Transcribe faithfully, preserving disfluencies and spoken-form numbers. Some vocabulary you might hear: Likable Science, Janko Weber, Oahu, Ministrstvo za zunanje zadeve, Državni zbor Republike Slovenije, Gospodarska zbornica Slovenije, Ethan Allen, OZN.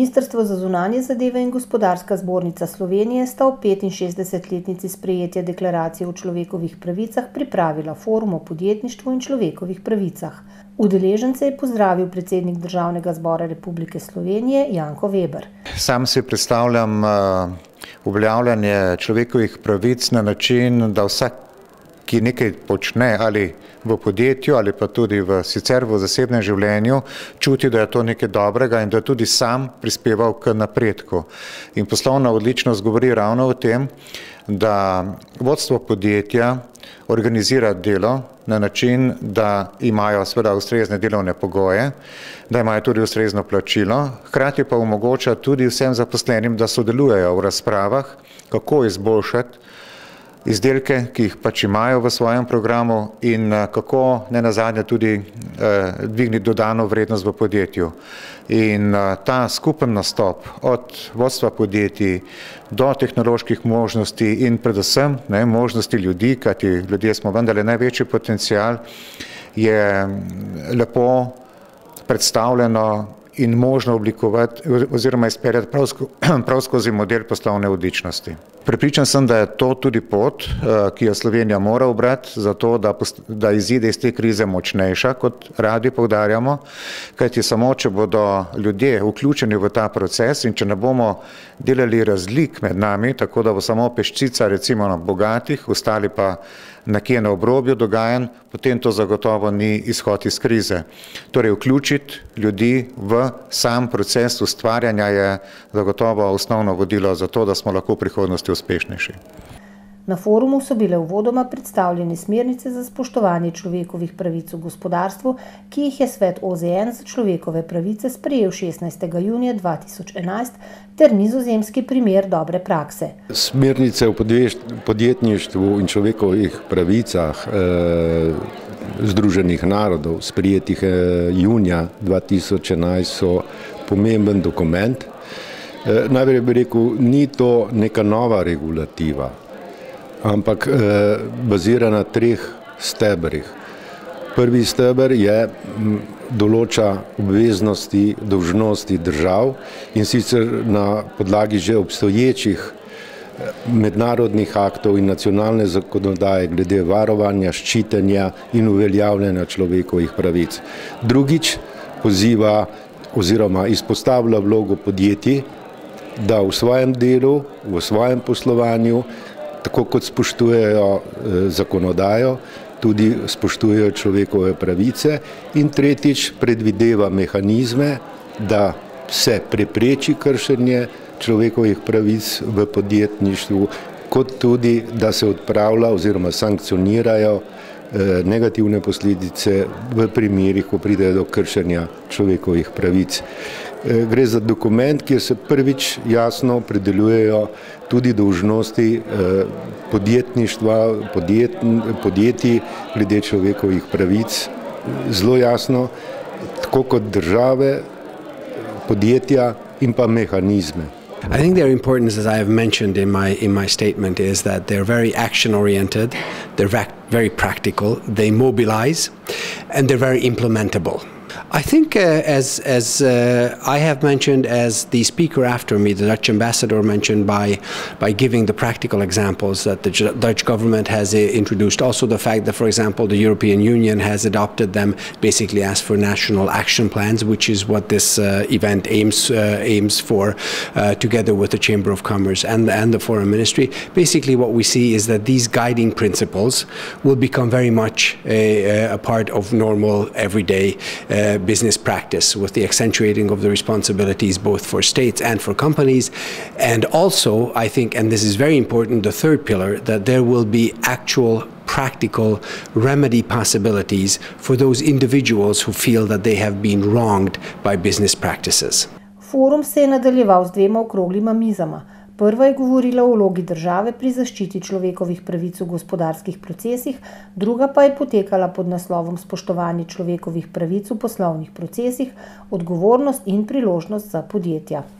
Ministrstvo za zunanje zadeve in Gospodarska zbornica Slovenije sta ob petinšestdesetletnici sprejetja deklaracije o človekovih pravicah pripravila forum o podjetništvu in človekovih pravicah. Udeležence je pozdravil predsednik Državnega zbora Republike Slovenije Janko Weber. Sam si predstavljam uveljavljanje človekovih pravic na način, da vsak, ki nekaj počne ali v podjetju ali pa tudi v, sicer v zasebnem življenju, čuti, da je to nekaj dobrega in da je tudi sam prispeval k napredku. In poslovna odličnost govori ravno o tem, da vodstvo podjetja organizira delo na način, da imajo seveda ustrezne delovne pogoje, da imajo tudi ustrezno plačilo, hkrati pa omogoča tudi vsem zaposlenim, da sodelujejo v razpravah, kako izboljšati izdelke, ki jih pač imajo v svojem programu in kako ne nazadnje tudi eh, dvigniti dodano vrednost v podjetju. In eh, ta skupen nastop od vodstva podjetij do tehnoloških možnosti in predvsem ne, možnosti ljudi, kajti ljudje smo vendarle največji potencial, je lepo predstavljeno in možno oblikovati oziroma izpeljati prav, sko prav skozi model poslovne odličnosti. Prepričan sem, da je to tudi pot, ki jo Slovenija mora obrati, zato da, da izide iz te krize močnejša, kot radi poudarjamo, kajti samo, če bodo ljudje vključeni v ta proces in če ne bomo delali razlik med nami, tako da bo samo peščica recimo na bogatih, ostali pa nekje na obrobju dogajanj, potem to zagotovo ni izhod iz krize. Torej, vključiti ljudi v sam proces ustvarjanja je zagotovo osnovno vodilo za to, da smo lahko v prihodnosti uspešnejši. Na forumu so bile uvodoma predstavljene smernice za spoštovanje človekovih pravic v gospodarstvu, ki jih je Svet O Z N za človekove pravice sprejel šestnajstega junija dva tisoč enajst ter nizozemski primer dobre prakse. Smernice o podjetništvu in človekovih pravicah eh, Združenih narodov, sprijetih eh, junija dva tisoč enajst, so pomemben dokument. Eh, najprej bi rekel, ni to neka nova regulativa, ampak eh, bazira na treh stebrih. Prvi steber je m, določa obveznosti, dolžnosti držav, in sicer na podlagi že obstoječih mednarodnih aktov in nacionalne zakonodaje glede varovanja, ščitenja in uveljavljanja človekovih pravic. Drugič, poziva oziroma izpostavlja vlogo podjetij, da v svojem delu, v svojem poslovanju, tako kot spoštujejo zakonodajo, tudi spoštujejo človekove pravice. In tretjič, predvideva mehanizme, da se prepreči kršenje človekovih pravic v podjetništvu, kot tudi, da se odpravlja oziroma sankcionirajo negativne posledice v primerih, ko pride do kršenja človekovih pravic. Gre za dokument, kjer se prvič jasno opredeljujejo tudi dolžnosti podjetništva, podjet, podjetij glede človekovih pravic, zelo jasno, tako kot države, podjetja in pa mehanizme. I think their importance, as I have mentioned in my in my statement, is that they're very action oriented, they're very practical, they mobilize, and they're very implementable. I think, uh, as as uh, I have mentioned, as the speaker after me, the Dutch ambassador mentioned, by by giving the practical examples that the Dutch government has uh, introduced. Also, the fact that, for example, the European Union has adopted them basically as for national action plans, which is what this uh, event aims uh, aims for, uh, together with the Chamber of Commerce and the, and the Foreign Ministry. Basically, what we see is that these guiding principles will become very much a, a part of normal everyday. Uh, Uh, business practice, with the accentuating of the responsibilities both for states and for companies, and also, I think, and this is very important, the third pillar, that there will be actual practical remedy possibilities for those individuals who feel that they have been wronged by business practices. Forum se je nadaljeval z dvema okroglima mizama. Prva je govorila o vlogi države pri zaščiti človekovih pravic v gospodarskih procesih, druga pa je potekala pod naslovom Spoštovanje človekovih pravic v poslovnih procesih, odgovornost in priložnost za podjetja.